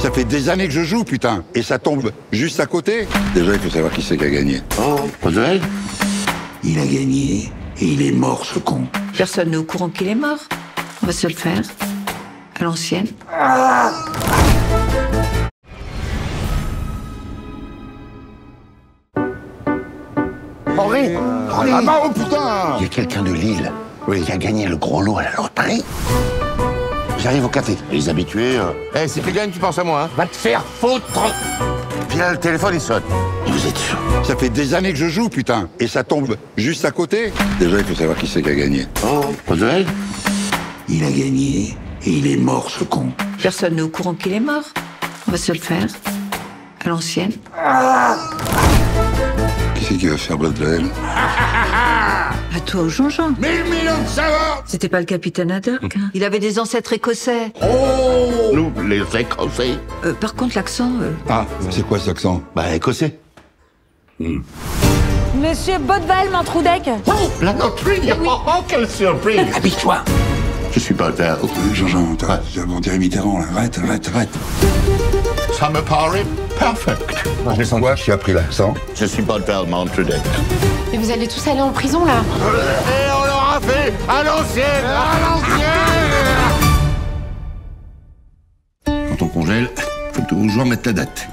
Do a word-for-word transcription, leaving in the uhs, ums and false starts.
Ça fait des années que je joue, putain. Et ça tombe juste à côté. Déjà, il faut savoir qui c'est qui a gagné. Oh, Broadway. Il a gagné et il est mort, ce con. Personne n'est au courant qu'il est mort. On va se le faire. À l'ancienne. Ah. Henri, Henri. Ah bah, oh putain. Il y a quelqu'un de Lille. Oui. Qui a gagné le gros lot à la loterie. J'arrive au café. Les habitués... Eh, hey, si tu gagnes, tu penses à moi, hein. Va te faire foutre. Puis là, le téléphone, il sonne. Vous êtes sûr? Ça fait des années que je joue, putain. Et ça tombe juste à côté. Déjà, il faut savoir qui c'est qui a gagné. Oh, Broadway. Il a gagné et il est mort, ce con. Personne n'est au courant qu'il est mort. On va se le faire. À l'ancienne. Ah. Qui c'est qui va faire Broadway? À toi ou Jean-Jean? Mille millions de savoir. C'était pas le capitaine Haddock, hein. Il avait des ancêtres écossais. Oh, nous, les écossais. Euh, par contre, l'accent... Euh... Ah, c'est quoi cet accent? Bah, écossais. Mm. Monsieur Beauduval, mon Troudeck. Oh, la loterie, oui. Oh, quelle surprise. Habille-toi. Je suis pas tard. Jean-Jean, on dirait Mitterrand, là. Arrête, arrête, arrête. Ça me paraît perfect. Moi, je sens quoi, je suis appris l'accent. Je suis pas tard, mon Troudeck. Mais vous allez tous aller en prison, là. Et on l'aura fait à l'ancienne, à l'ancienne. Quand on congèle, faut toujours mettre la date.